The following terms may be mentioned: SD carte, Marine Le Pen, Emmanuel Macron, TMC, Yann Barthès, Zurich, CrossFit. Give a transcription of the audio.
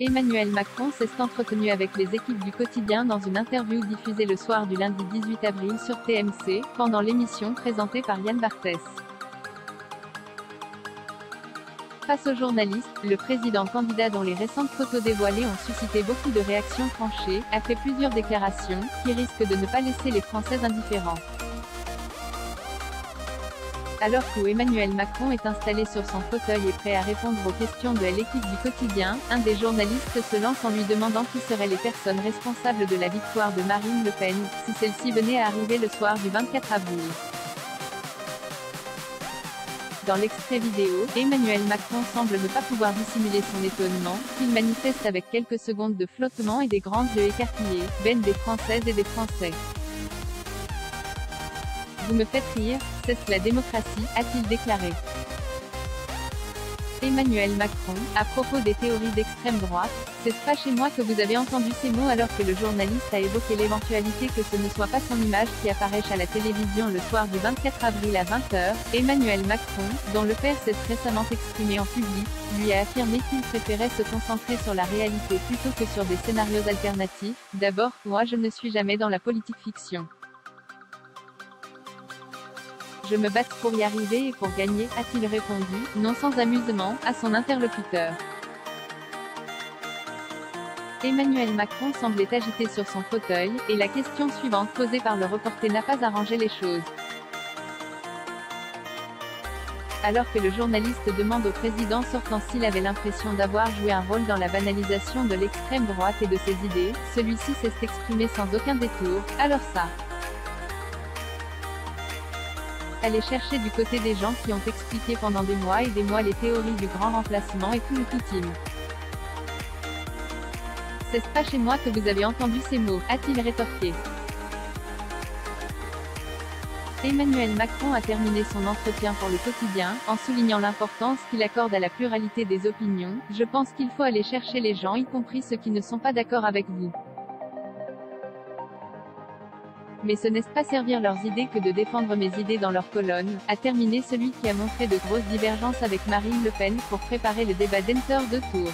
Emmanuel Macron s'est entretenu avec les équipes du quotidien dans une interview diffusée le soir du lundi 18 avril sur TMC, pendant l'émission présentée par Yann Barthès. Face aux journalistes, le président candidat dont les récentes photos dévoilées ont suscité beaucoup de réactions tranchées, a fait plusieurs déclarations, qui risquent de ne pas laisser les Français indifférents. Alors que Emmanuel Macron est installé sur son fauteuil et prêt à répondre aux questions de l'équipe du quotidien, un des journalistes se lance en lui demandant qui seraient les personnes responsables de la victoire de Marine Le Pen, si celle-ci venait à arriver le soir du 24 avril. Dans l'extrait vidéo, Emmanuel Macron semble ne pas pouvoir dissimuler son étonnement, qu'il manifeste avec quelques secondes de flottement et des grands yeux écarquillés, bênes des Françaises et des Français. « Vous me faites rire, c'est ce que la démocratie », a-t-il déclaré. Emmanuel Macron, à propos des théories d'extrême droite, « C'est pas chez moi que vous avez entendu ces mots » alors que le journaliste a évoqué l'éventualité que ce ne soit pas son image qui apparaîche à la télévision le soir du 24 avril à 20 h, Emmanuel Macron, dont le père s'est récemment exprimé en public, lui a affirmé qu'il préférait se concentrer sur la réalité plutôt que sur des scénarios alternatifs. « D'abord, moi je ne suis jamais dans la politique fiction. Je me batte pour y arriver et pour gagner », a-t-il répondu, non sans amusement, à son interlocuteur. Emmanuel Macron semblait agité sur son fauteuil, et la question suivante posée par le reporter n'a pas arrangé les choses. Alors que le journaliste demande au président sortant s'il avait l'impression d'avoir joué un rôle dans la banalisation de l'extrême droite et de ses idées, celui-ci s'est exprimé sans aucun détour. « Alors ça. Aller chercher du côté des gens qui ont expliqué pendant des mois et des mois les théories du grand remplacement et tout le toutime. C'est pas chez moi que vous avez entendu ces mots », a-t-il rétorqué. Emmanuel Macron a terminé son entretien pour le quotidien, en soulignant l'importance qu'il accorde à la pluralité des opinions. « Je pense qu'il faut aller chercher les gens, y compris ceux qui ne sont pas d'accord avec vous. Mais ce n'est pas servir leurs idées que de défendre mes idées dans leur colonne », a terminé celui qui a montré de grosses divergences avec Marine Le Pen pour préparer le débat d'entre deux tours.